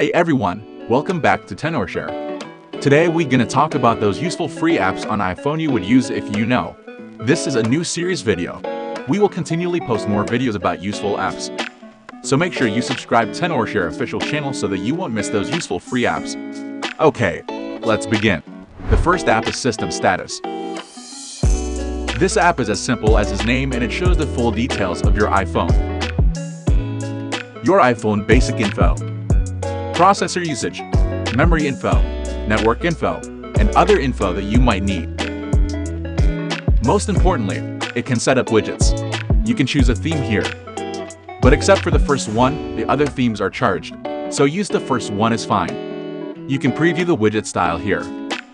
Hey everyone, welcome back to Tenorshare. Today we're gonna talk about those useful free apps on iPhone you would use if you know. This is a new series video. We will continually post more videos about useful apps. So make sure you subscribe to Tenorshare official channel so that you won't miss those useful free apps. Okay, let's begin. The first app is System Status. This app is as simple as its name and it shows the full details of your iPhone. Your iPhone basic info. Processor usage, memory info, network info, and other info that you might need. Most importantly, it can set up widgets. You can choose a theme here. But except for the first one, the other themes are charged, so use the first one is fine. You can preview the widget style here.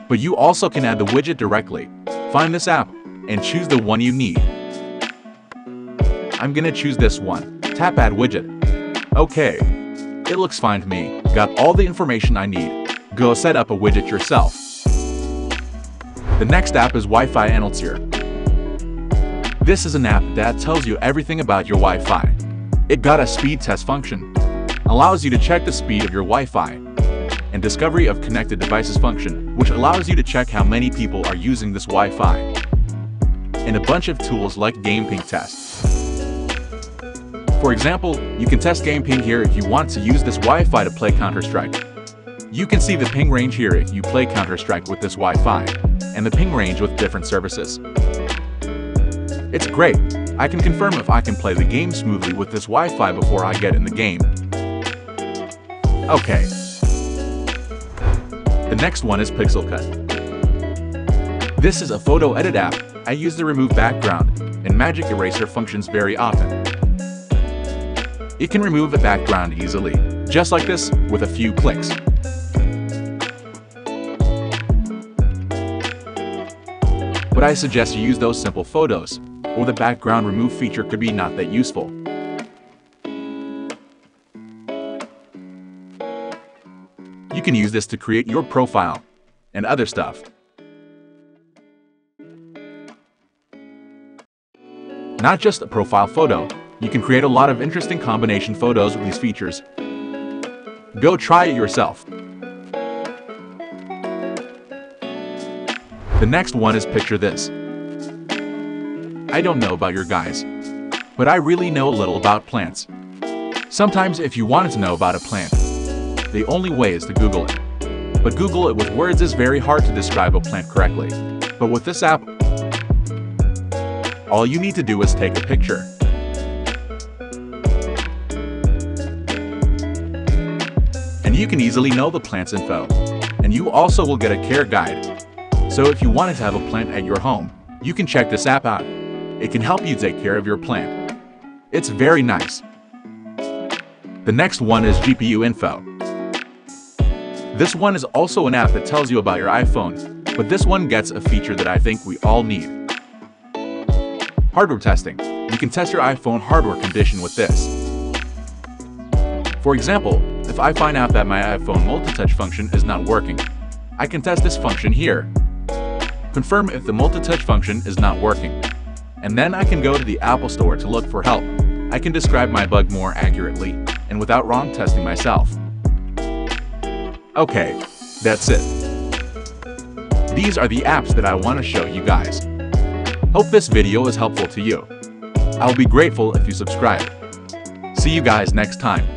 But you also can add the widget directly. Find this app, and choose the one you need. I'm gonna choose this one. Tap Add Widget. Okay. It looks fine to me. Got all the information I need. Go set up a widget yourself. The next app is Wi-Fi Analyzer. This is an app that tells you everything about your Wi-Fi. It got a speed test function. Allows you to check the speed of your Wi-Fi. And discovery of connected devices function, which allows you to check how many people are using this Wi-Fi. And a bunch of tools like game ping tests. For example, you can test game ping here if you want to use this Wi-Fi to play Counter-Strike. You can see the ping range here if you play Counter-Strike with this Wi-Fi, and the ping range with different services. It's great. I can confirm if I can play the game smoothly with this Wi-Fi before I get in the game. Okay. The next one is Pixelcut. This is a photo edit app. I use the remove background and magic eraser functions very often. It can remove a background easily, just like this, with a few clicks. But I suggest you use those simple photos, or the background remove feature could be not that useful. You can use this to create your profile, and other stuff. Not just a profile photo. You can create a lot of interesting combination photos with these features. Go try it yourself. The next one is PictureThis. I don't know about your guys, but I really know a little about plants. Sometimes if you wanted to know about a plant, the only way is to Google it. But Google it with words is very hard to describe a plant correctly. But with this app, all you need to do is take a picture. You can easily know the plant's info, and you also will get a care guide. So if you wanted to have a plant at your home, you can check this app out. It can help you take care of your plant. It's very nice. The next one is GPU Info. This one is also an app that tells you about your iPhone, but this one gets a feature that I think we all need. Hardware testing. You can test your iPhone hardware condition with this. For example, if I find out that my iPhone multi-touch function is not working, I can test this function here. Confirm if the multi-touch function is not working. And then I can go to the Apple Store to look for help. I can describe my bug more accurately and without wrong testing myself. Okay, that's it. These are the apps that I want to show you guys. Hope this video is helpful to you. I'll be grateful if you subscribe. See you guys next time.